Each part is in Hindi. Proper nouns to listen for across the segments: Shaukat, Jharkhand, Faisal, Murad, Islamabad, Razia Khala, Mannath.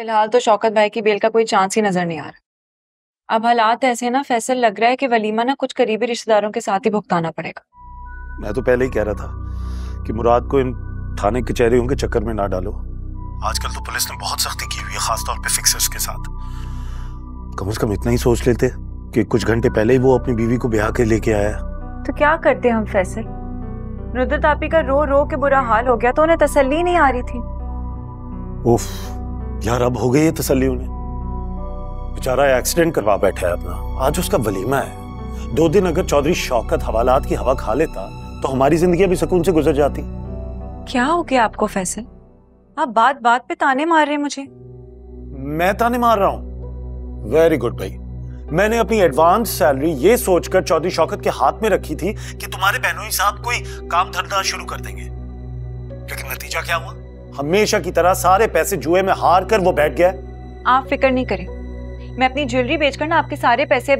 फिलहाल तो शौकत भाई की बेल का कोई चांस ही नजर नहीं आ रहा। अब हालात ऐसे ना फैसल, लग रहा है कि वलीमा ना कुछ करीबी रिश्तेदारों के साथ ही भुगताना पड़ेगा। मैं तो पहले ही कह रहा था कि मुराद को इन थाने कचहरियों के चक्कर में ना डालो। आजकल तो पुलिस ने बहुत सख्ती की हुई है, खासतौर पे फिक्सर्स के साथ। कम से कम इतना ही सोच लेते कि कुछ घंटे पहले ही वो अपनी बीवी को ब्याह के लेके आया। तो क्या करते हम फैसल? रुद्रत आपी का रो रो के बुरा हाल हो गया तो उन्हें तसल्ली नहीं आ रही थी। उफ यार, अब हो गई है तसल्ली उन्हें। बेचारा एक्सीडेंट करवा बैठा है अपना, आज उसका वलीमा है। 2 दिन अगर चौधरी शौकत हवालात की हवा खा लेता तो हमारी जिंदगी अभी सुकून से गुजर जाती। क्या हो गया आपको फैसल? आप बात बात पे ताने मार रहे हैं मुझे। मैं ताने मार रहा हूँ? वेरी गुड भाई, मैंने अपनी एडवांस सैलरी ये सोचकर चौधरी शौकत के हाथ में रखी थी कि तुम्हारे बहनोई साहब कोई काम धंधा शुरू कर देंगे, लेकिन नतीजा क्या हुआ? हमेशा की तरह सारे पैसे जुए में हार कर वो बैठ गया। आप फिक्र नहीं करें, मैं अपनी ज्वेलरी बेचकर ना आपके सारे पैसे,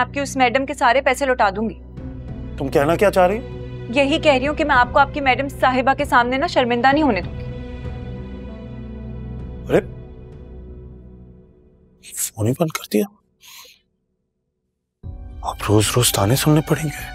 आपकी उस मैडम के सारे पैसे लौटा दूंगी। तुम कहना क्या चाह रही हो? यही कह रही हूँ कि मैं आपको आपकी मैडम साहिबा के सामने ना शर्मिंदा नहीं होने दूंगी। अरे फोन ही बंद कर दिया। आप रोज रोज ताने सुनने पड़ेंगे।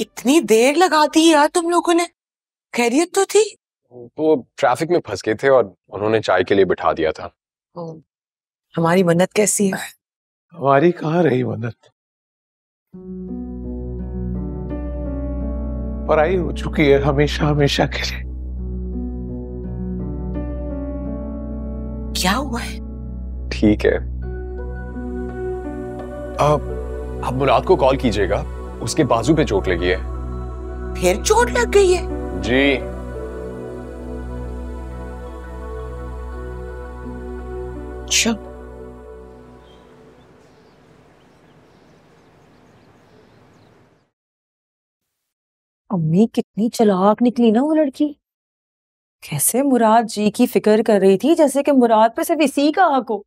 इतनी देर लगा दी यार तुम लोगों ने, खैरियत तो थी? वो ट्रैफिक में फंस गए थे और उन्होंने चाय के लिए बिठा दिया था। हमारी मन्नत कैसी है? हमारी कहाँ रही मन्नत, पराई हो चुकी है हमेशा हमेशा के लिए। क्या हुआ है? ठीक है, अब मुराद को कॉल कीजिएगा, उसके बाजू पे चोट लगी है। फिर चोट लग गई है? जी। अच्छा, अम्मी कितनी चालाक निकली ना वो लड़की। कैसे मुराद जी की फिक्र कर रही थी जैसे कि मुराद पे सिर्फ इसी का हक हो।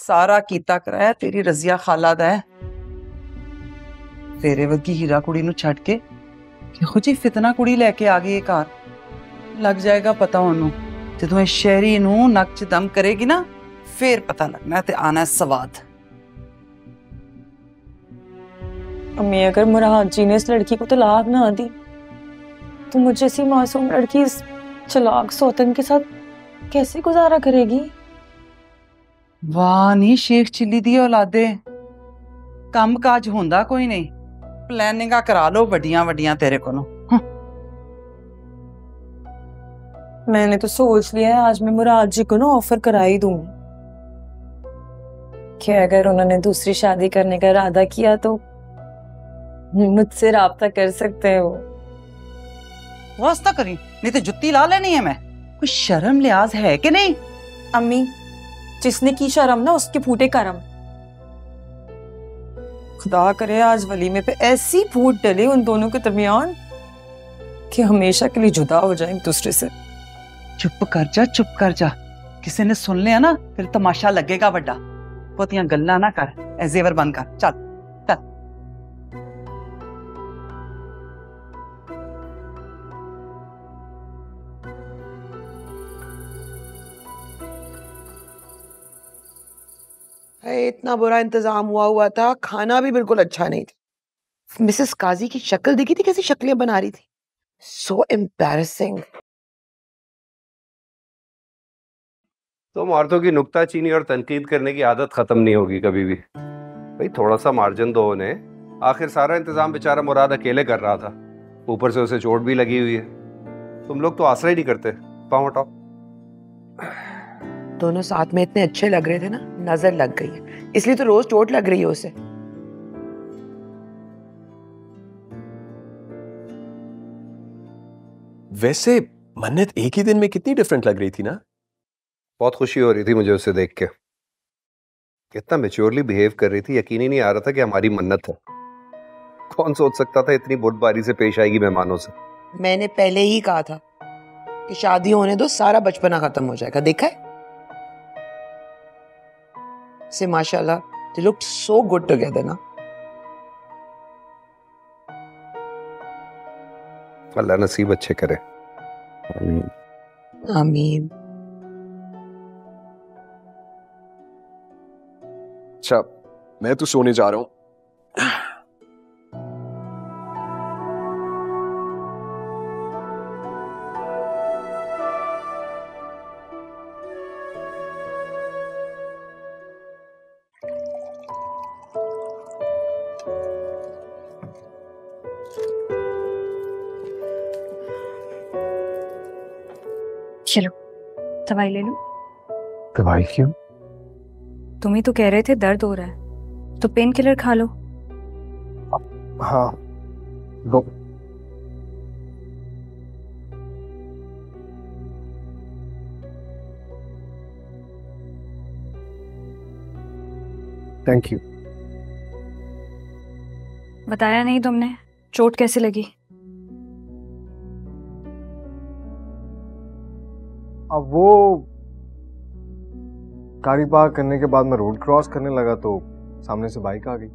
सारा कीता कराया तेरी रजिया खाला दा है। तेरे वर्गी हीरा कुड़ी नू छड़ के खुद ही फितना कुड़ी लेके आ गई घर। लग जाएगा पता ओनू, जदों इस शहरी नू नक च दम करेगी ना फिर पता लगना ते आना सवाद। अम्मी अगर मुराद जी ने इस लड़की को तलाक ना दी तो मुझे ऐसी मासूम लड़की इस चलाक सौतन के साथ कैसे गुजारा करेगी? वाह नी शेख चिल्ली दी औलादे, काम काज होंदा कोई नहीं, प्लानिंगा करा लो बड़ियां बड़ियां तेरे को। मैंने तो सोच लिया है आज मैं मुराद जी को ना ऑफर करा ही दूंगी कि अगर उन्होंने दूसरी शादी करने का इरादा किया तो मुझसे राब्ता कर सकते हैं। वो वास्ता करी नहीं तो जुत्ती ला लेनी है मैं। कुछ शर्म लिहाज है कि नहीं? अम्मी जिसने की शर्म ना उसके फूटे करम। खुदा करे आज वलीमे पे ऐसी फूट डले उन दोनों के दरमियान कि हमेशा के लिए जुदा हो जाए दूसरे से। चुप कर जा, चुप कर जा, किसी ने सुन लिया ना फिर तमाशा लगेगा बड़ा। बहुतियां गल्ला ना कर, ऐजेवर बंद कर, चल। इतना बुरा इंतजाम हुआ था, खाना भी बिल्कुल अच्छा नहीं था। मिसेस काजी की शक्ल देखी थी कैसी शक्लें बना रही थी, सो एम्बैरसिंग। तुम औरतों की नुकता चीनी और तनकीद करने की आदत खत्म नहीं होगी कभी भी। भाई थोड़ा सा मार्जिन दो उन्हें, आखिर सारा इंतजाम बेचारा मुराद अकेले कर रहा था, ऊपर से उसे चोट भी लगी हुई है। तुम लोग तो आसरा ही नहीं करते, पाँव हटाओ। दोनों साथ में इतने अच्छे लग रहे थे ना, नजर लग गई है, इसलिए तो रोज चोट लग रही है उसे। वैसे मन्नत एक ही दिन में कितनी डिफरेंट लग रही थी ना। बहुत खुशी हो रही थी मुझे उसे देख के, कितना मैच्योरली बिहेव कर रही थी, यकीन ही नहीं आ रहा था कि हमारी मन्नत है। कौन सोच सकता था इतनी बुदबारी से पेश आएगी मेहमानों से। मैंने पहले ही कहा था कि शादी होने दो, सारा बचपना खत्म हो जाएगा। देखा है से माशाल्लाह, they looked so good together ना। अल्लाह नसीब अच्छे करे। आमीन। अच्छा मैं तो सोने जा रहा हूँ। चलो दवाई ले लो। दवाई क्यों? तुम ही तो कह रहे थे दर्द हो रहा है, तो पेन किलर खा लो। हाँ लो। Thank you. बताया नहीं तुमने चोट कैसे लगी? अब वो गाड़ी पार करने के बाद मैं रोड क्रॉस करने लगा तो सामने से बाइक आ गई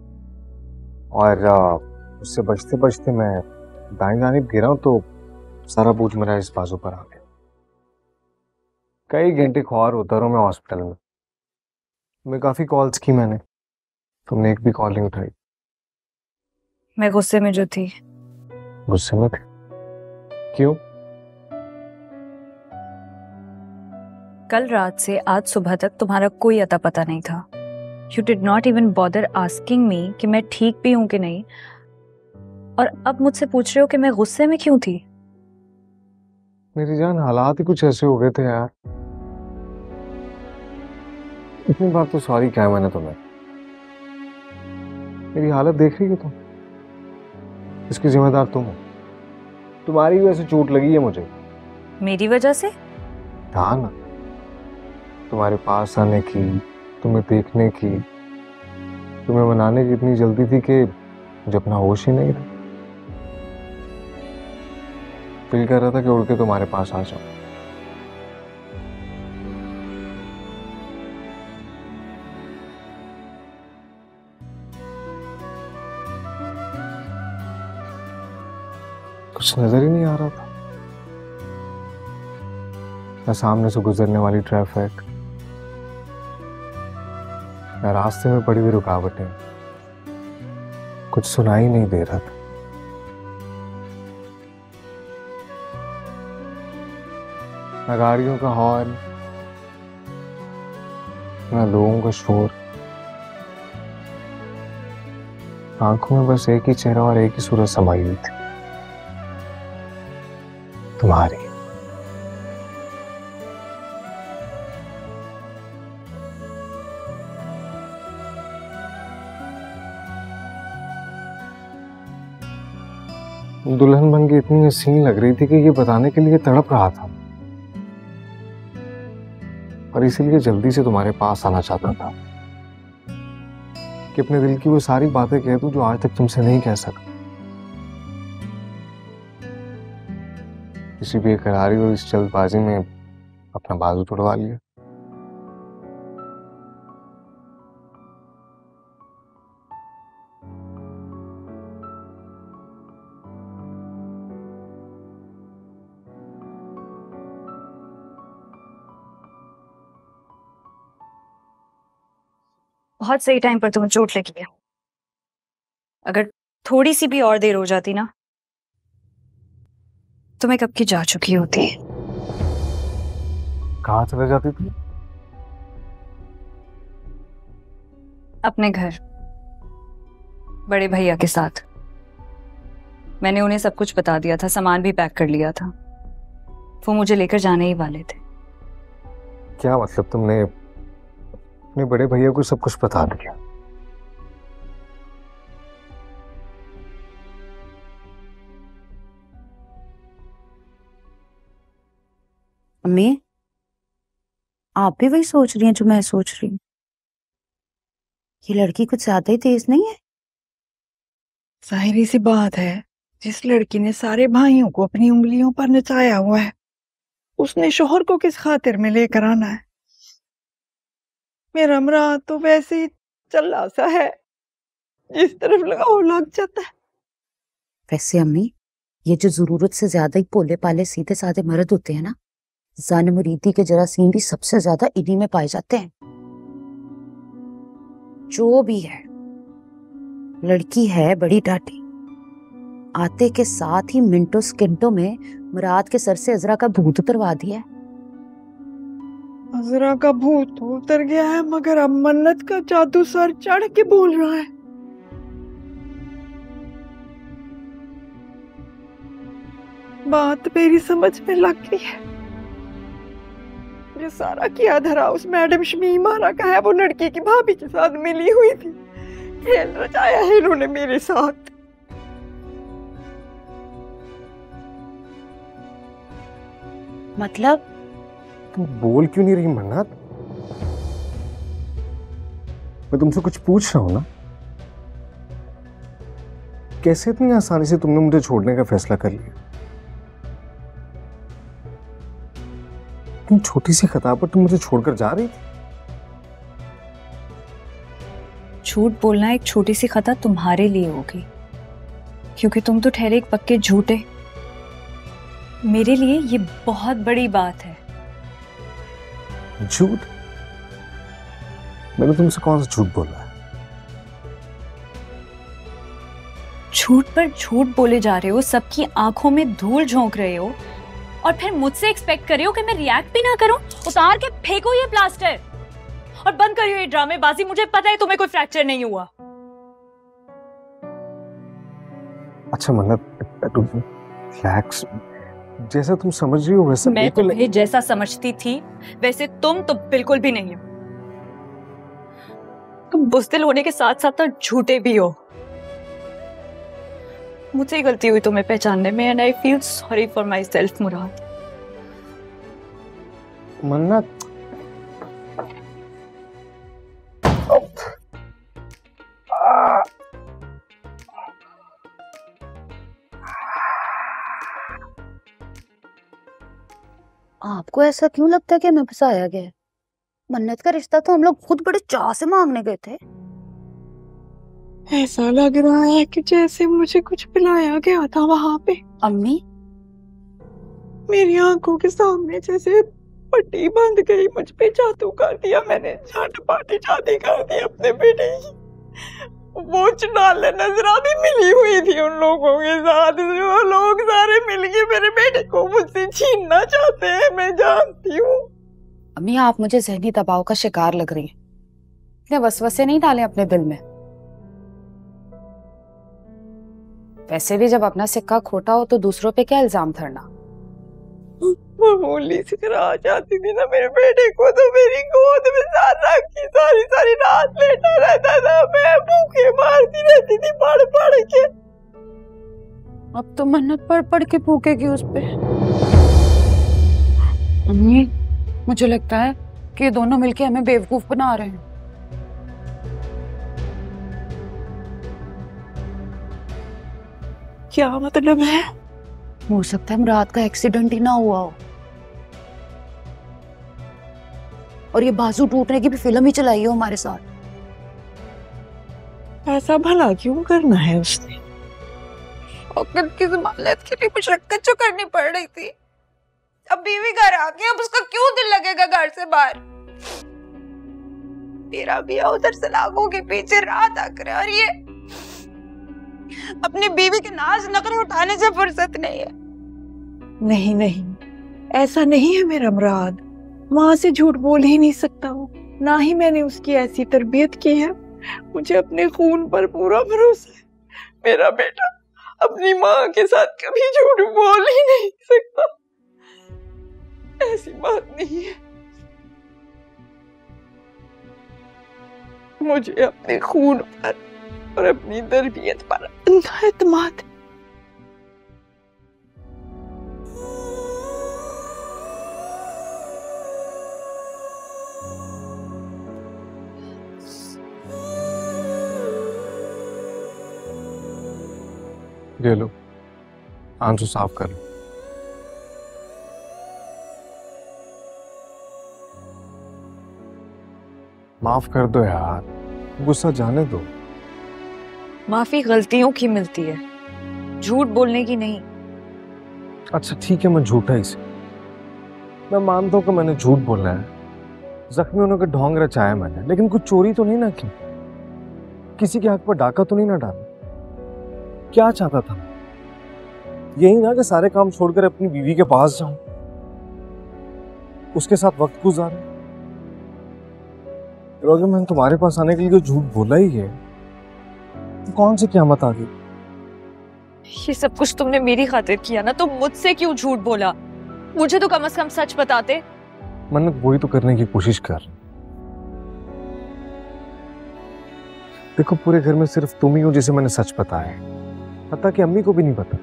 और उससे बचते बचते मैं दाईं जानिब गिरा हूँ तो सारा बोझ मेरा इस बाजू पर आ गया। कई घंटे ख्वार होता रहा मैं हॉस्पिटल में। मैं काफ़ी कॉल्स की मैंने, तुमने एक भी कॉल नहीं उठाई। मैं गुस्से में जो थी। गुस्से में थी? क्यों? कल रात से आज सुबह तक तुम्हारा कोई अता पता नहीं था। You did not even bother asking me कि मैं ठीक भी हूं कि नहीं, और अब मुझसे पूछ रहे हो कि मैं गुस्से में क्यों थी। मेरी जान हालात ही कुछ ऐसे हो गए थे यार। इतनी बार तो सॉरी कहा मैंने तुम्हें। मेरी हालत देख रही हो तुम, इसकी जिम्मेदार तुम हो। तुम्हारी वजह से चोट लगी है मुझे। मेरी वजह से? हाँ ना, तुम्हारे पास आने की, तुम्हें देखने की, तुम्हें मनाने की इतनी जल्दी थी कि मुझे अपना होश ही नहीं रहा। फील कर रहा था कि उड़ के तुम्हारे पास आ जाऊं। कुछ नजर ही नहीं आ रहा था ना, सामने से गुजरने वाली ट्रैफिक, ना रास्ते में पड़ी हुई रुकावटें, कुछ सुनाई नहीं दे रहा था। ना गाड़ियों का हॉर्न, ना लोगों का शोर। आंखों में बस एक ही चेहरा और एक ही सूरत समाई हुई थी, तुम्हारी। दुल्हन बन के इतनी हसीन लग रही थी कि ये बताने के लिए तड़प रहा था और इसीलिए जल्दी से तुम्हारे पास आना चाहता था कि अपने दिल की वो सारी बातें कह दूं जो आज तक तुमसे नहीं कह सका। किसी बेकरारी और इस जल्दबाजी में अपना बाजू तुड़वा लिया। बहुत सही टाइम पर तुम्हें चोट लगी है। अगर थोड़ी सी भी और देर हो जाती ना तो मैं कब की जा चुकी होती। कहाँ चले जाती थी? अपने घर, बड़े भैया के साथ। मैंने उन्हें सब कुछ बता दिया था, सामान भी पैक कर लिया था। वो मुझे लेकर जाने ही वाले थे। क्या मतलब, तुमने अपने बड़े भैया को सब कुछ बता दिया? अम्मी आप भी वही सोच रही हैं जो मैं सोच रही हूं? ये लड़की कुछ ज्यादा ही तेज नहीं है? जाहिर सी बात है, जिस लड़की ने सारे भाइयों को अपनी उंगलियों पर नचाया हुआ है उसने शोहर को किस खातिर में लेकर आना है। मेरा मुराद तो वैसे ही चल्ला सा है, जिस तरफ लगाओ लग जाता है। वैसे अम्मी, ये जो जरूरत से ज्यादा ही पोले पाले सीधे साधे मर्द होते हैं ना, जान मुरीदी के जरासीम भी सबसे ज्यादा इन्हीं में पाए जाते हैं। जो भी है, लड़की है बड़ी डांटी, आते के साथ ही मिनटों सेकंडों में मुराद के सर से अजरा का भूत उतरवा दिया। अजरा का भूत उतर गया है, मगर अब मन्नत का जादू सर चढ़ के बोल रहा है। बात मेरी समझ में लग गई है। ये सारा किया धरा उस मैडम शमीमा का है, वो लड़की की भाभी के साथ मिली हुई थी। खेल रचाया है इन्होंने मेरे साथ। मतलब तू बोल क्यों नहीं रही मन्नत? मैं तुमसे कुछ पूछ रहा हूं ना। कैसे इतनी आसानी से तुमने मुझे छोड़ने का फैसला कर लिया? तुम छोटी सी खता पर तुम मुझे छोड़कर जा रही थी। झूठ बोलना एक छोटी सी खता तुम्हारे लिए होगी, क्योंकि तुम तो ठहरे एक पक्के झूठे। मेरे लिए ये बहुत बड़ी बात है। झूठ? मैंने तुमसे कौन सा झूठ बोला है? झूठ पर झूठ बोले जा रहे हो, सबकी आंखों में धूल झोंक रहे हो, और फिर मुझसे एक्सपेक्ट कर रहे हो कि मैं रिएक्ट भी ना करूं। उतार के फेंको ये प्लास्टर और बंद करियो ये ड्रामेबाजी। मुझे पता है तुम्हें कोई फ्रैक्चर नहीं हुआ। अच्छा मन्नत, रिलैक्स। जैसा तुम समझ रही हो वैसा मैं तुम्हें जैसा समझती थी वैसे तुम तो बिल्कुल भी नहीं हो। तुम बुज़दिल होने के साथ साथ ना झूठे भी हो। मुझसे ही गलती हुई तुम्हें पहचानने में, and I feel sorry for myself. मुराद, मन्नत, आपको ऐसा क्यों लगता है कि हमें फंसाया गया है? मन्नत का रिश्ता तो हम लोग खुद बड़े चाह से मांगने गए थे। ऐसा लग रहा है कि जैसे मुझे कुछ पिलाया गया था वहां पे। अम्मी, मेरी आंखों के सामने जैसे पट्टी बंध गई। मुझ पे जादू कर दिया मैंने, झटपट शादी कर दी अपने बेटे की। वो चुनाल नजरा भी मिली हुई थी उन लोगों के साथ। वो लोग सारे मिलके मेरे बेटे को मुझसे छीनना चाहते हैं, मैं जानती हूँ। अम्मी, आप मुझे ज़हनी दबाव का शिकार लग रही हैं। इतने वसवसे नहीं डालें अपने दिल में। वैसे भी जब अपना सिक्का खोटा हो तो दूसरों पे क्या इल्जाम धरना। मामूली सी आ जाती थी ना मेरे बेटे को, तो मेरी गोद में सारी सारी रात लेटा रहता था। मैं भूखे मारती रहती थी पढ़ पढ़ के। अब तो मन्नत पढ़ पढ़ के भूखेगी उस पे। अम्मी, मुझे लगता है कि ये दोनों मिलके हमें बेवकूफ बना रहे हैं। क्या मतलब है? हो सकता है मुराद का एक्सीडेंट ही ना हुआ हो, और ये बाजू टूटने की भी फिल्म ही चलाई हो हमारे साथ। ऐसा भला क्यों करना है उसने? शौकत की जमानत के लिए मुशक्कत जो करनी पड़ रही थी, अब बीवी घर आ गई, अब उसका क्यों दिल लगेगा घर से बाहर? तेरा भी उधर सलाखों के पीछे रात आकर, और ये अपनी बीवी के नाज नखरे उठाने से फुर्सत नहीं है। नहीं नहीं, ऐसा नहीं है मेरा मुराद। माँ से झूठ बोल ही नहीं सकता हूँ, ना ही मैंने उसकी ऐसी तरबियत की है। मुझे अपने खून पर पूरा भरोसा है। मेरा बेटा अपनी माँ के साथ कभी झूठ बोल ही नहीं सकता, ऐसी बात नहीं है। मुझे अपने खून पर और अपनी तरबियत पर अंधा एतमाद। ये लो, आंसू साफ कर लो। माफ कर दो यार, गुस्सा जाने दो। माफी गलतियों की मिलती है, झूठ बोलने की नहीं। अच्छा ठीक है, मैं झूठा ही से। मैं मानता हूँ कि मैंने झूठ बोला है, जख्मी होने का ढोंग रचाया मैंने, लेकिन कुछ चोरी तो नहीं ना की, किसी के हक पर डाका तो नहीं ना डाला। क्या चाहता था? यही ना कि सारे काम छोड़कर अपनी बीवी के पास जाऊं, उसके साथ वक्त गुजारूं। अगर मैंने तुम्हारे पास आने के लिए झूठ बोला ही है तो कौन सी क़यामत आ गई? ये सब कुछ तुमने मेरी खातिर किया ना, तो मुझसे क्यों झूठ बोला? मुझे तो कम से कम सच बताते। मन्नत वही तो करने की कोशिश कर। देखो पूरे घर में सिर्फ तुम ही हो जिसे मैंने सच बताया, पता कि अम्मी को भी नहीं पता।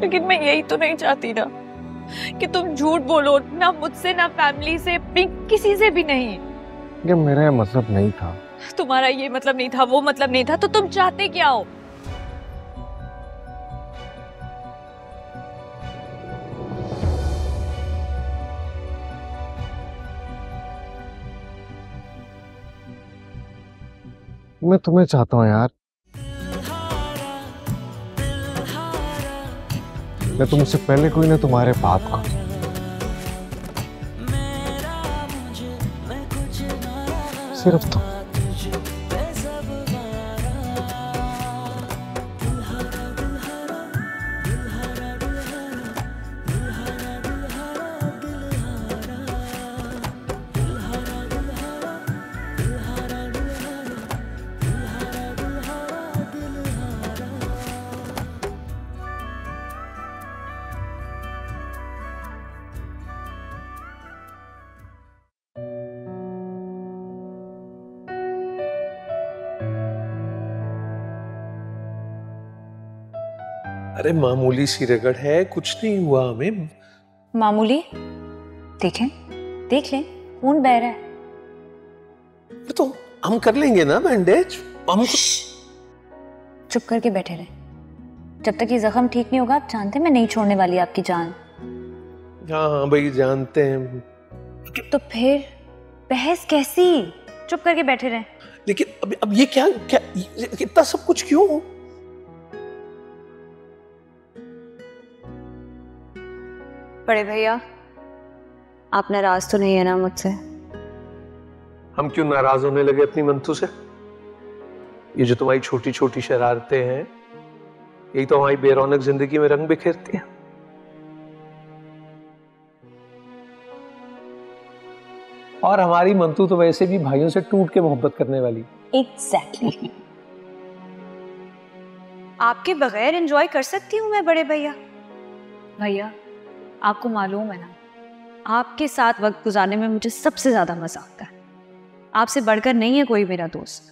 लेकिन मैं यही तो नहीं चाहती ना कि तुम झूठ बोलो, ना मुझसे, ना फैमिली से, किसी से भी नहीं। ये मेरा मतलब नहीं था। तुम्हारा ये मतलब नहीं था, वो मतलब नहीं था, तो तुम चाहते क्या हो? मैं तुम्हें चाहता हूँ यार, मैं तुमसे पहले कोई ना तुम्हारे बाप को। सिर्फ तुम। अरे मामूली सी रगड़ है, कुछ नहीं हुआ हमें। मामूली? देखें, देख लें, खून बह रहा है। तो हम कर लेंगे ना बैंडेज। चुप करके बैठे रहे जब तक ये जख्म ठीक नहीं होगा। आप जानते हैं मैं नहीं छोड़ने वाली आपकी जान। हाँ हाँ भाई जानते हैं। तो फिर बहस कैसी? चुप करके बैठे रहे। लेकिन अब ये क्या इतना सब कुछ क्यों? बड़े भैया आप नाराज तो नहीं है ना मुझसे? हम क्यों नाराज होने लगे अपनी मंतु से? ये जो तुम्हारी छोटी छोटी शरारतें हैं, यही तो हमारी बेरौनक जिंदगी में रंग बिखेरती है। और हमारी मंतु तो वैसे भी भाइयों से टूट के मोहब्बत करने वाली। Exactly. आपके बगैर एंजॉय कर सकती हूँ मैं बड़े भैया। भैया आपको मालूम है ना, आपके साथ वक्त गुजारने में मुझे सबसे ज्यादा मजा आता है। आपसे बढ़कर नहीं है कोई मेरा दोस्त।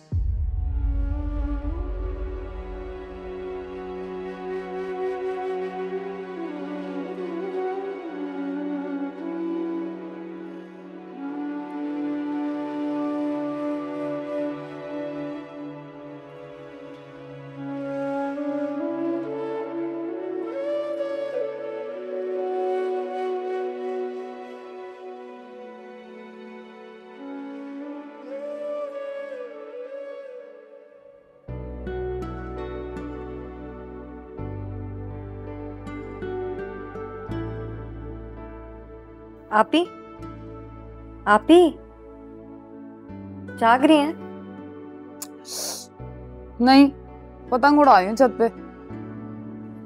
आपी, आपी जाग रही हैं? नहीं, पतंग उड़ा रही हूं छत पे।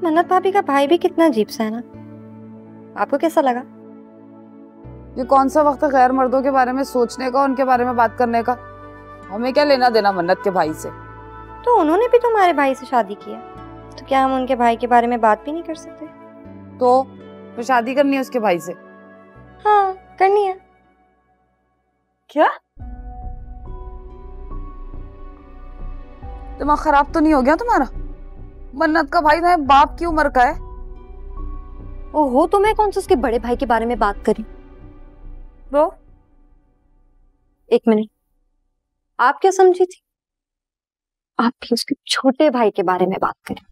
मन्नत भाभी का भाई भी कितना अजीब सा है ना, आपको कैसा लगा? ये कौन सा वक्त है गैर मर्दों के बारे में सोचने का, उनके बारे में बात करने का? हमें क्या लेना देना मन्नत के भाई से? तो उन्होंने भी तुम्हारे भाई से शादी किया, तो क्या हम उनके भाई के बारे में बात भी नहीं कर सकते? तो शादी करनी है उसके भाई से? हाँ करनी है। क्या दिमाग खराब तो नहीं हो गया तुम्हारा? मन्नत का भाई तुम्हारे बाप की उम्र का है। ओहो, तो मैं कौन से उसके बड़े भाई के बारे में बात करी? वो एक मिनट, आप क्या समझी थी? आप भी उसके छोटे भाई के बारे में बात करें?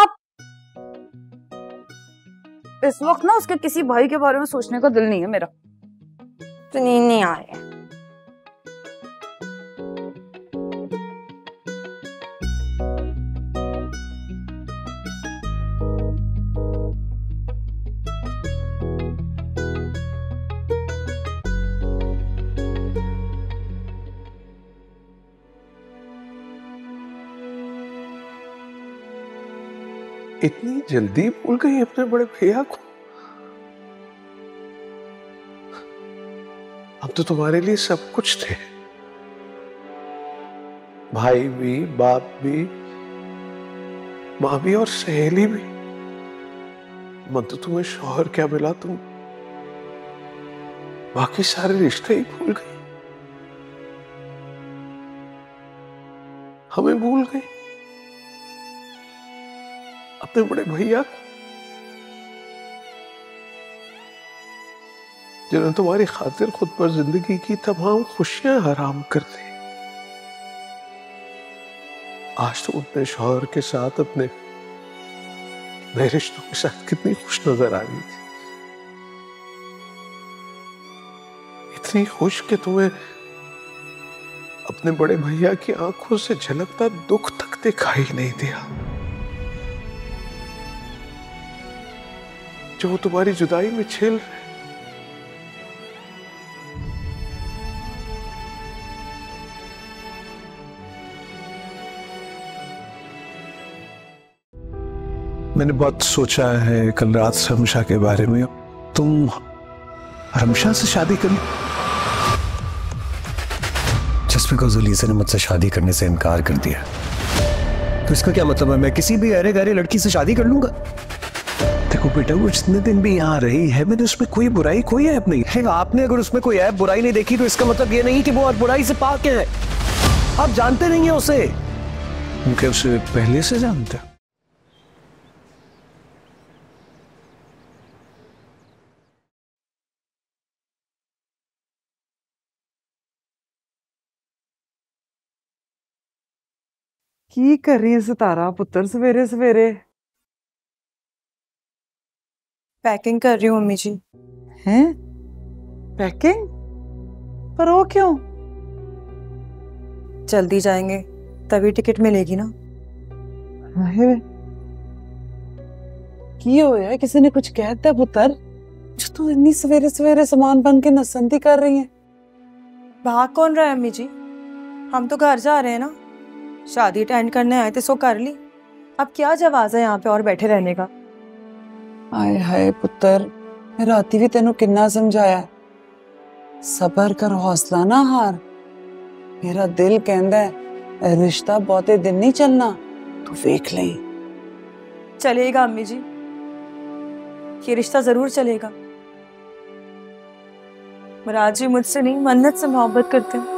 आप इस वक्त ना उसके किसी भाई के बारे में सोचने का दिल नहीं है मेरा। तो नींद नहीं आ रही है। इतनी जल्दी भूल गई अपने बड़े भैया को। अब तो तुम्हारे लिए सब कुछ थे, भाई भी, बाप भी, माँ भी और सहेली भी। मत तो तुम्हें शौहर क्या मिला, तुम बाकी सारे रिश्ते ही भूल गई, हमें भूल गई, अपने बड़े भैया जिन्होंने तुम्हारी खातिर खुद पर जिंदगी की तमाम खुशियां हराम कर दी। आज तो अपने शौहर के साथ, अपने नए रिश्तों के साथ कितनी खुश नजर आ रही थी, इतनी खुश कि तुम्हें अपने बड़े भैया की आंखों से झलकता दुख तक दिखाई नहीं दिया। जो वो तुम्हारी जुदाई में झेल रहे, मैंने बहुत सोचा है कल रात रमशा के बारे में। तुम रमशा से शादी करी? जस्ट बिकॉज अलीज़ा ने मुझसे शादी करने से इनकार कर दिया, तो इसका क्या मतलब है मैं किसी भी अरे गरे लड़की से शादी कर लूंगा? देखो बेटा, वो जितने दिन भी यहाँ रही है मैंने उसमें कोई बुराई, कोई ऐप नहीं है। आपने अगर उसमें कोई ऐप बुराई नहीं देखी तो इसका मतलब ये नहीं कि वो और बुराई से पाक है। आप जानते नहीं है उसे, क्योंकि उसे पहले से जानते। की कर रही है सितारा पुत्र सवेरे सवेरे? पैकिंग कर रही हूँ मम्मी जी। हैं? पैकिंग? पर वो क्यों? जल्दी जाएंगे तभी टिकट मिलेगी ना। की हो यार, किसी ने कुछ कहता है पुत्र? जो तू इतनी सवेरे सवेरे सामान बन के नसंती कर रही है। भाग कौन रहा है अम्मी जी, हम तो घर जा रहे हैं ना, शादी अटेंड करने आए थे सो कर ली। अब क्या जवाब है यहाँ पे और बैठे रहने का? आए हाय पुत्र, मैं राती भी तेनू कितना समझाया, सबर कर, हौसला ना हार। मेरा दिल कहंदा है रिश्ता बहुते दिन नहीं चलना, तू देख ले। चलेगा अम्मी जी, ये रिश्ता जरूर चलेगा। मुराद जी मुझसे नहीं, मन्नत से मोहब्बत करते हैं।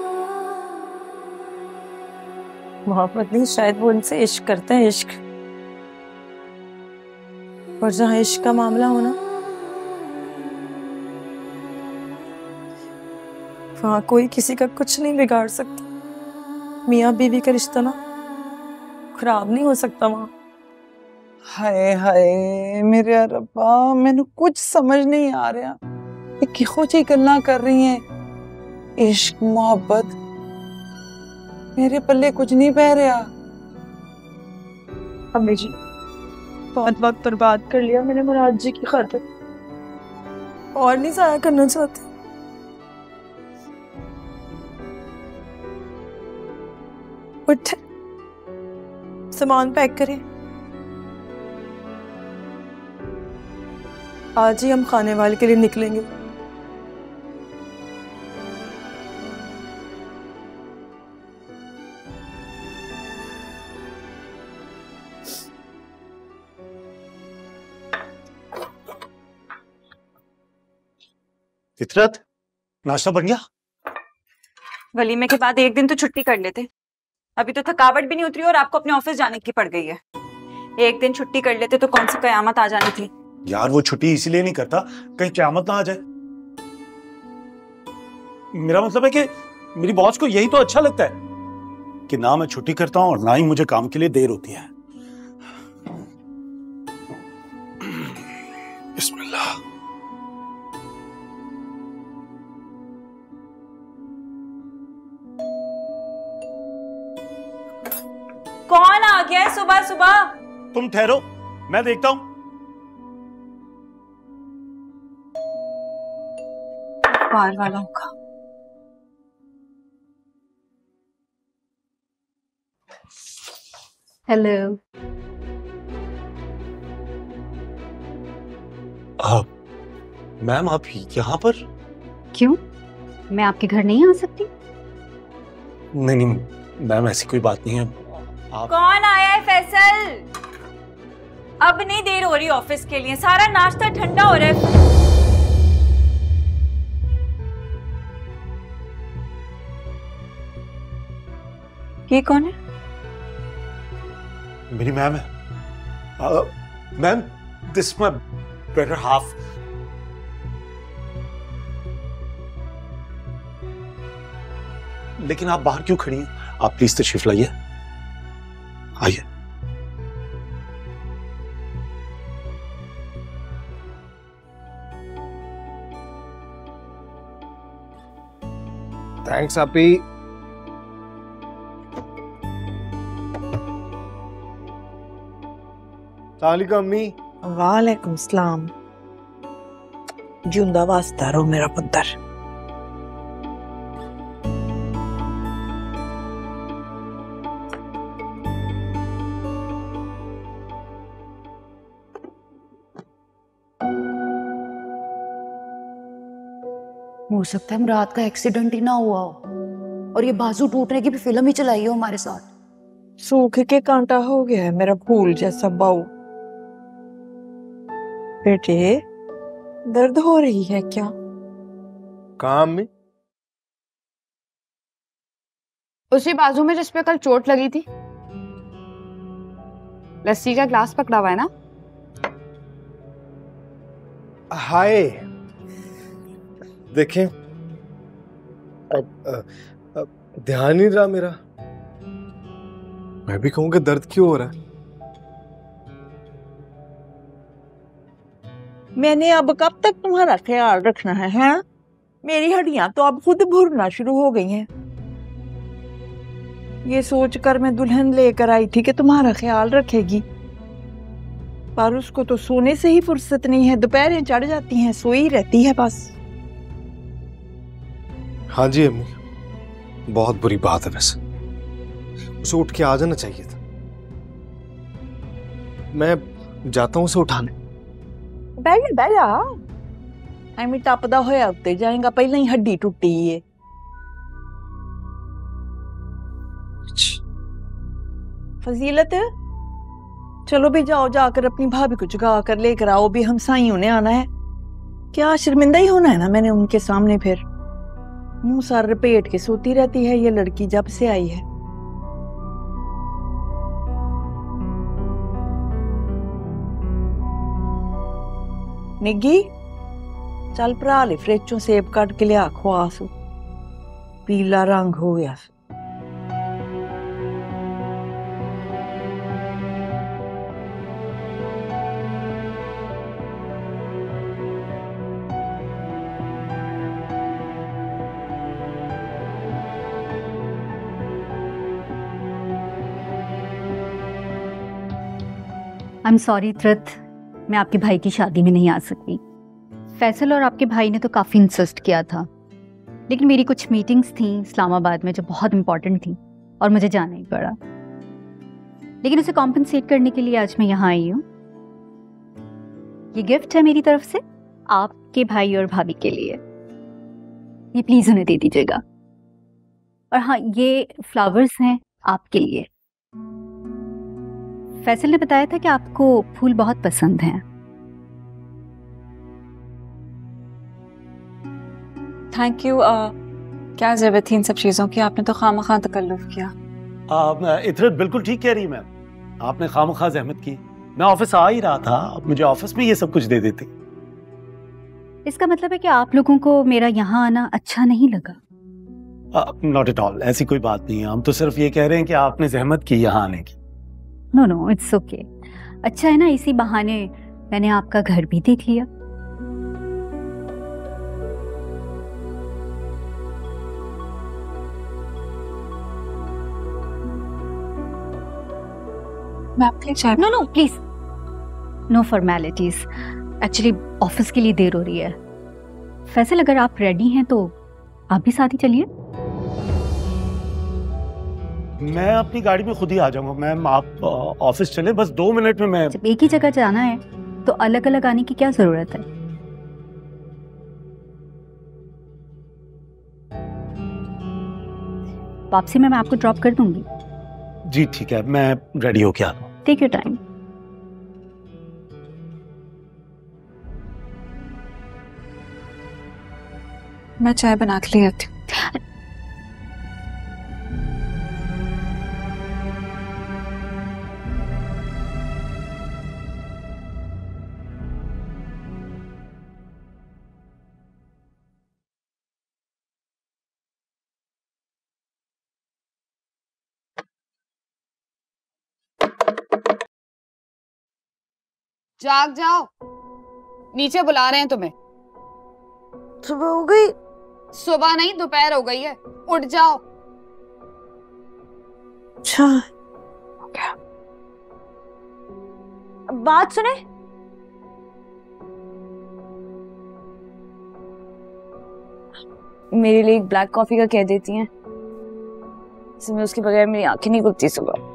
मोहब्बत नहीं, शायद वो उनसे इश्क करते हैं, इश्क। और जहां इश्क का मामला हो ना, वहां कोई किसी का कुछ नहीं बिगाड़ सकता। मियाँ बीवी का रिश्ता ना खराब नहीं हो सकता वहां। हाय हाय मेरे रब्बा, मैंने कुछ समझ नहीं आ रहा, किहो जी गल्ला कर रही है। इश्क मोहब्बत मेरे पल्ले कुछ नहीं पह रहा। अम्मी जी बहुत वक्त बर्बाद कर लिया मैंने मुराद जी की खातिर, और नहीं जाया करना चाहते। उठ, सामान पैक करें, आज ही हम खाने वाले के लिए निकलेंगे। इतरत, नाश्ता बन गया? वलीमे के बाद एक दिन तो छुट्टी कर लेते, अभी तो थकावट भी नहीं उतरी और आपको अपने ऑफिस जाने की पड़ गई है। एक दिन छुट्टी कर लेते तो कौन सी कयामत आ जानी थी। यार वो छुट्टी इसीलिए नहीं करता कहीं कयामत ना आ जाए। मेरा मतलब है कि मेरी बॉस को यही तो अच्छा लगता है कि ना मैं छुट्टी करता हूँ और ना ही मुझे काम के लिए देर होती है। बिस्मिल्लाह। कौन आ गया है सुबह सुबह? तुम ठहरो, मैं देखता हूं। बाहर वालों का हेलो। मैम आप यहाँ पर? क्यों, मैं आपके घर नहीं आ सकती? नहीं नहीं मैम, ऐसी कोई बात नहीं है। आप... कौन आया है फैसल? अब नहीं देर हो रही ऑफिस के लिए, सारा नाश्ता ठंडा हो रहा है। ये कौन है? मेरी मैम है। Ma'am this my better half. लेकिन आप बाहर क्यों खड़ी हैं? आप प्लीज तशरीफ लाइए, आइए। थैंक्स आपी। अम्मी वालेकुम सलाम। जिंदा वास्ता रहो मेरा पुत्र। हो सकता है मुराद का एक्सीडेंट ही ना हुआ हो और ये बाजू टूटने की भी फिल्म ही चलाई हो हमारे साथ। सूख के कांटा हो गया है मेरा फूल जैसा बाऊ। बेटे दर्द हो रही है क्या? काम में उसी बाजू में जिसपे कल चोट लगी थी। लस्सी का ग्लास पकड़ा हुआ है ना? हाय देखें अब ध्यान नहीं रहा मेरा। मैं भी कहूँगा दर्द क्यों हो रहा है। मैंने अब कब तक तुम्हारा ख्याल रखना है, हैं? मेरी हड्डियां तो अब खुद भुरना शुरू हो गई हैं। ये सोचकर मैं दुल्हन लेकर आई थी कि तुम्हारा ख्याल रखेगी, पर उसको तो सोने से ही फुर्सत नहीं है। दोपहरें चढ़ जाती हैं, सोई रहती है बस। हाँ जी अम्मी, बहुत बुरी बात है। वैसे उसे उठ के आ जाना चाहिए था। मैं जाता हूँ उसे उठाने। बैठ बैठा एमी टपदा होया उते जाएगा, पहले ही हड्डी टूटी है। फजीलत चलो भी जाओ, जाकर अपनी भाभी को जगा कर लेकर आओ। भी हमसाई उन्हें आना है, क्या शर्मिंदा ही होना है ना मैंने उनके सामने? फिर मुंह सार रपेट के सोती रहती है ये लड़की जब से आई है। निगी चल भरा ले फ्रिजों सेब काट के लिया, खुआस पीला रंग हो गया। I'm sorry त्रिथ, मैं आपके भाई की शादी में नहीं आ सकती। फैसल और आपके भाई ने तो काफ़ी इंसिस्ट किया था, लेकिन मेरी कुछ मीटिंग्स थी इस्लामाबाद में जो बहुत इम्पोर्टेंट थी और मुझे जाना ही पड़ा। लेकिन उसे कॉम्पनसेट करने के लिए आज मैं यहाँ आई हूँ। ये गिफ्ट है मेरी तरफ से आपके भाई और भाभी के लिए, ये प्लीज़ उन्हें दे दीजिएगा। और हाँ, ये फ्लावर्स हैं आपके लिए। फैसल ने बताया था कि आपको फूल बहुत पसंद हैं। Thank you. क्या जरूरत थी इन सब चीजों की, आपने तो खामखा तकल्लुफ किया। इतरत बिल्कुल ठीक कह रही मैम, आपने खामखा जहमत की। मैं ऑफिस आ ही रहा था, आप मुझे ऑफिस में ये सब कुछ दे देते। इसका मतलब है कि आप लोगों को मेरा यहाँ आना अच्छा नहीं लगा? नॉट एट ऑल, ऐसी कोई बात नहीं है। हम तो सिर्फ ये कह रहे हैं कि आपने जहमत की यहाँ आने की। No no it's okay. अच्छा है ना, इसी बहाने मैंने आपका घर भी देख लिया। मैं आपके लिए चाय। No please, no formalities. Actually office के लिए देर हो रही है। फैसल, अगर आप रेडी हैं तो आप भी साथ ही चलिए। मैं अपनी गाड़ी में खुद ही आ जाऊंगा मैम, आप ऑफिस चले, बस 2 मिनट में मैं। जब एक ही जगह जाना है तो अलग अलग आने की क्या जरूरत है? वापसी में मैं आपको ड्रॉप कर दूंगी। जी ठीक है, मैं रेडी होके आ रहा हूँ। Take your time. मैं चाय बना के ले आती हूँ। जाग जाओ, नीचे बुला रहे हैं तुम्हें। सुबह हो गई। सुबह नहीं, दोपहर हो गई है, उठ जाओ। अच्छा okay. बात सुने, मेरे लिए एक ब्लैक कॉफी का कह देती हैं, इसमें उसके बगैर मेरी आंखें नहीं खुलती। सुबह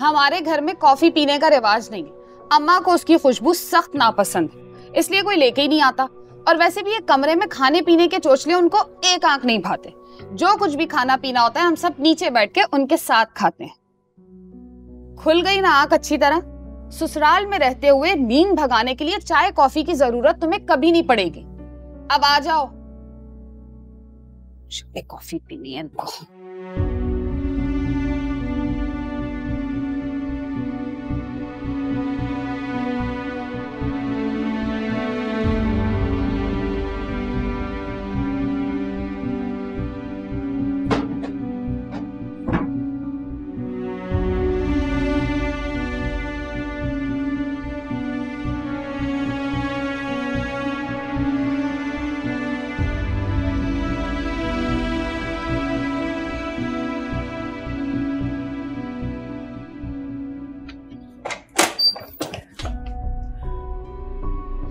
हमारे घर में कॉफी पीने का रिवाज नहीं है। अम्मा को उसकी खुशबू सख्त नापसंद है, इसलिए कोई लेके ही नहीं आता। और वैसे भी ये कमरे में खाने पीने के चोचले उनको एक आंख नहीं भाते। जो कुछ भी खाना पीना होता है हम सब नीचे बैठ के उनके साथ खाते हैं। खुल गई ना आंख अच्छी तरह। ससुराल में रहते हुए नींद भगाने के लिए चाय कॉफी की जरूरत तुम्हें कभी नहीं पड़ेगी। अब आ जाओ, कॉफी पीनी है।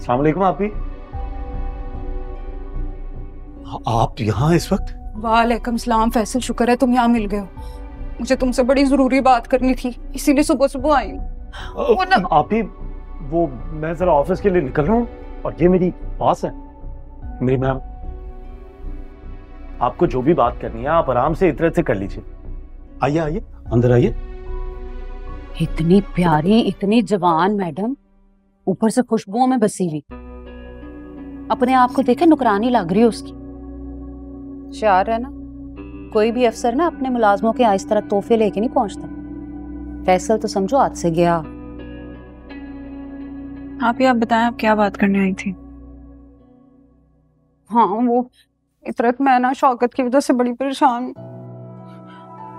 अस्सलामुअलैकुम आपी। आप यहाँ इस वक्त? वालेकुम सलाम फैसल, शुक्र है तुम यहाँ मिल गए हो। मुझे तुमसे बड़ी जरूरी बात करनी थी, इसीलिए सुबह सुबह आई हूँ। आपी वो मैं जरा ऑफिस के लिए निकल रहा हूँ और ये मेरी बॉस है मेरी मैम। आपको जो भी बात करनी है आप आराम से इतरत से कर लीजिए। आइए आइए अंदर आइए। इतनी प्यारी, इतनी जवान मैडम, ऊपर से खुशबुओं में बसी हुई। अपने आप को देखे, नुकरानी लग रही है उसकी। शायर है ना, कोई भी अफसर ना अपने मुलाजमों के इस तरह तोहफे लेके नहीं पहुंचता। फैसल तो समझो हाथ से गया। आप बताएं, आप क्या बात करने आई थी? हाँ वो इतरत मैं ना शौकत की वजह से बड़ी परेशान।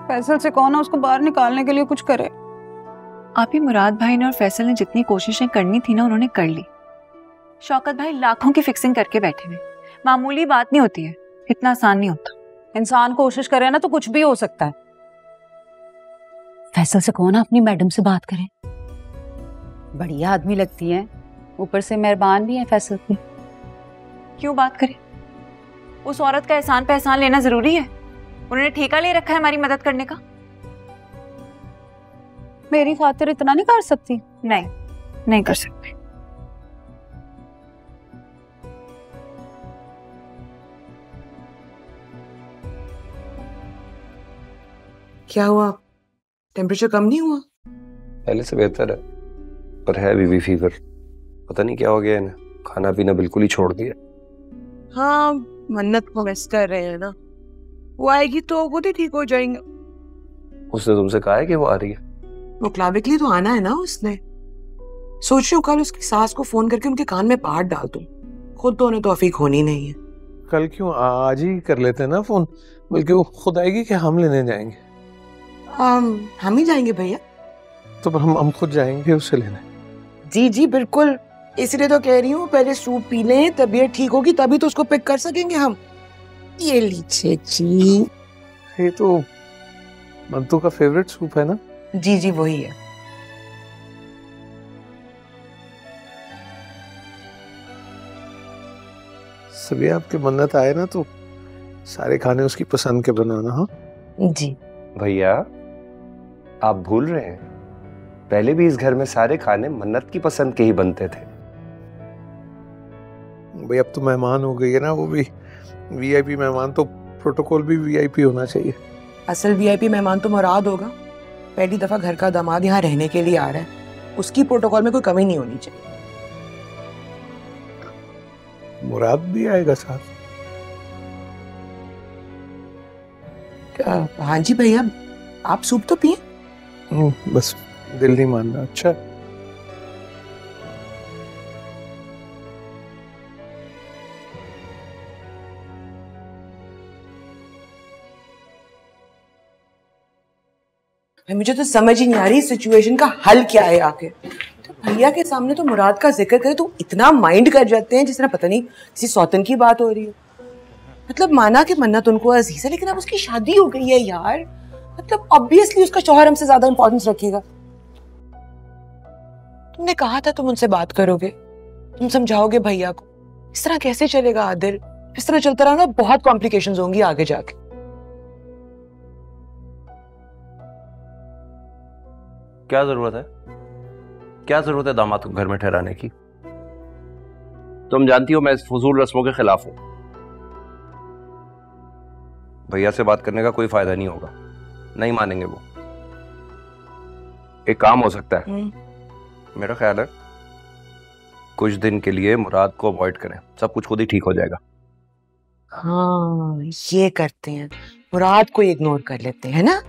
फैसल से कौन है उसको बाहर निकालने के लिए कुछ करे। आप ही मुराद भाई ने और फैसल ने जितनी कोशिशें करनी थी ना उन्होंने कर ली। शौकत भाई लाखों की फिक्सिंग करके बैठे हुए। मामूली बात नहीं होती है, इतना आसान नहीं होता। इंसान कोशिश करे ना तो कुछ भी हो सकता है। फैसल से कौन अपनी मैडम से बात करे, बढ़िया आदमी लगती है, ऊपर से मेहरबान भी है। फैसल की क्यों बात करे? उस औरत का एहसान पहचान लेना जरूरी है, उन्होंने ठेका ले रखा है हमारी मदद करने का। मेरी खातिर इतना नहीं कर सकती? नहीं नहीं कर सकती। क्या हुआ, टेम्परेचर कम नहीं हुआ? पहले से बेहतर है पर है बीवी फीवर। पता नहीं क्या हो गया है ना, खाना पीना बिल्कुल ही छोड़ दिया। हाँ मन्नत को मिस कर रहे हैं ना, वो आएगी तो खुद ही ठीक हो जाएंगे। उसने तुमसे कहा है कि वो आ रही है? मुकलावे के लिए तो आना है ना उसने। सोच रही कल उसकी सास को फोन करके उनके कान में पार्ट डाल दूं। खुद तो उन्हें तौफीक होनी नहीं है। कल क्यों, आज ही कर लेते हैं ना फोन। बल्कि वो खुद आएगी कि हम लेने जाएंगे? हम ही जाएंगे भैया। तो हम खुद जाएंगे उसे लेने। जी जी बिल्कुल, इसलिए तो कह रही हूँ पहले सूप पी लें, तबीयत ठीक होगी तभी तो उसको पिक कर सकेंगे हम। ये लीजिए जी, ये तो मंतू का फेवरेट सूप है ना। जी जी वही है। सभी आपके मन्नत आए ना तो सारे खाने उसकी पसंद के बनाना। हाँ जी भैया, आप भूल रहे हैं, पहले भी इस घर में सारे खाने मन्नत की पसंद के ही बनते थे। भाई अब तो मेहमान हो गई है ना, वो भी वीआईपी मेहमान, तो प्रोटोकॉल भी वीआईपी होना चाहिए। असल वीआईपी मेहमान तो मुराद होगा। पहली दफा घर का दामाद यहाँ रहने के लिए आ रहा है, उसकी प्रोटोकॉल में कोई कमी नहीं होनी चाहिए। मुराद भी आएगा साथ? हाँ जी भैया, आप सूप तो पिए। बस दिल नहीं मान रहा। अच्छा मुझे तो समझ ही नहीं आ रही सिचुएशन का हल क्या है आके। तो भैया के सामने तो मुराद का जिक्र करे तो इतना माइंड कर जाते हैं जिस तरह पता नहीं किसी सौतन की बात हो रही हो। मतलब माना कि मन्नत उनको अजीज है, लेकिन अब उसकी शादी हो गई है यार। मतलब ऑब्वियसली उसका शौहर हमसे ज्यादा इंपॉर्टेंस रखेगा। तुमने कहा था तुम उनसे बात करोगे, तुम समझाओगे भैया को। इस तरह कैसे चलेगा आदिल? इस तरह चलता रहा ना बहुत कॉम्प्लिकेशंस होंगी आगे जाके। क्या जरूरत है, क्या जरूरत है दामाद को घर में ठहराने की? तुम जानती हो मैं इस फजूल रस्मों के खिलाफ हूं। भैया से बात करने का कोई फायदा नहीं होगा, नहीं मानेंगे वो। एक काम हो सकता है, मेरा ख्याल है कुछ दिन के लिए मुराद को अवॉइड करें, सब कुछ खुद ही ठीक हो जाएगा। हाँ ये करते हैं, मुराद को इग्नोर कर लेते हैं ना।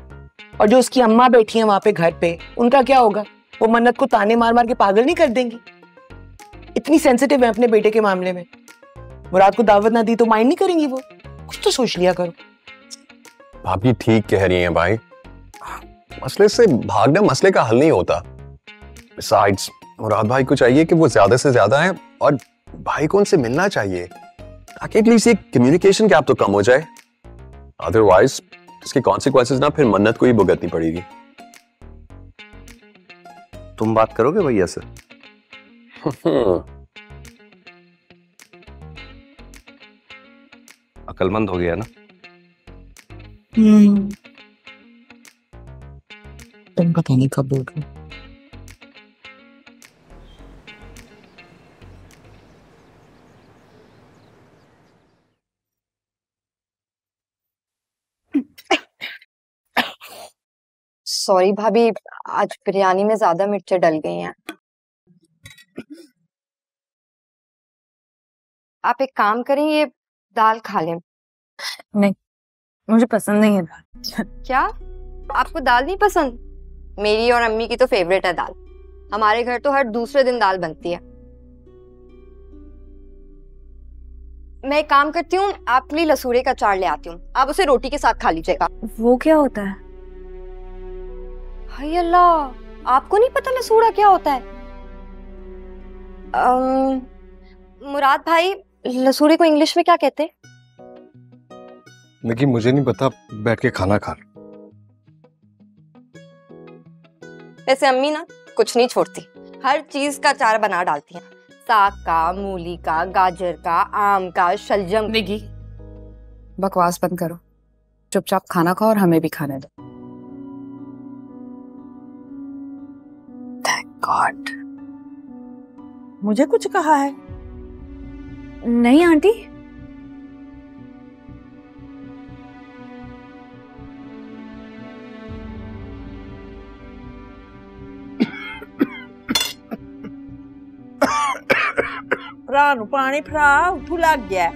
और जो उसकी अम्मा बैठी हैं वहां पे घर पे, उनका क्या होगा? वो मन्नत को ताने मार मार के पागल नहीं कर देंगी? इतनी सेंसिटिव है अपने बेटे के मामले में। मुराद को दावत ना दी तो माइंड नहीं करेंगी वो? कुछ तो सोच लिया करो। भाभी ठीक कह रही हैं भाई, मसले से भागना मसले का हल नहीं होता। Besides, मुराद भाई को चाहिए कि वो ज्यादा से ज्यादा है और भाई को उनसे मिलना चाहिए ताकि एटलीस्ट ये कम्युनिकेशन गैप तो कम हो जाए। अदरवाइज इसके कॉन्सिक्वेंसेस ना फिर मन्नत को ही भुगतनी पड़ेगी। तुम बात करोगे भैया से? अकलमंद हो गया ना। तुम पता नहीं कब बोल रहे हो। सॉरी भाभी, आज बिरयानी में ज्यादा मिर्चें डल गई हैं। आप एक काम करें, ये दाल खा लें। नहीं, मुझे पसंद नहीं है दाल। क्या आपको दाल नहीं पसंद? मेरी और अम्मी की तो फेवरेट है दाल। हमारे घर तो हर दूसरे दिन दाल बनती है। मैं एक काम करती हूँ, आप लिए लसूड़े का अचार ले आती हूँ, आप उसे रोटी के साथ खा लीजिएगा। वो क्या होता है? हाय अल्लाह, आपको नहीं पता लसूड़ा क्या होता है? मुराद भाई, लसूड़े को इंग्लिश में क्या कहते हैं? निकी मुझे नहीं पता, बैठ के खाना खा। वैसे अम्मी ना कुछ नहीं छोड़ती, हर चीज का अचार बना डालती हैं। साग का, मूली का, गाजर का, आम का, शलजम। निकी बकवास बंद करो, चुपचाप खाना खाओ और हमें भी खाने दो। God. मुझे कुछ कहा है? नहीं आंटी। प्राण पानी फराव लग गया।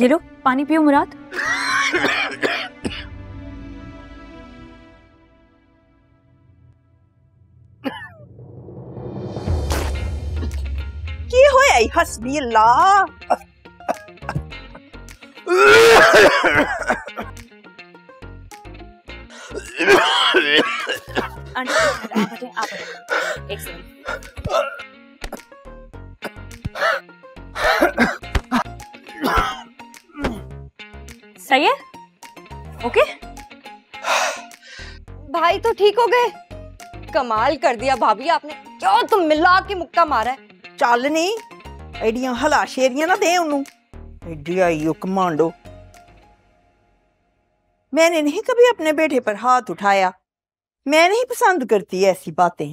ये लो पानी पियो मुराद। हस्बी अल्लाह, सही है? ओके। भाई तो ठीक हो गए? कमाल कर दिया भाभी आपने, क्यों तुम मिला के मुक्का मारा है। चल नहीं एडिया हला शेरिया ना दे उन्नू, एडी आई कमांडो। मैंने नहीं कभी अपने बेटे पर हाथ उठाया, मैं नहीं पसंद करती ऐसी बातें।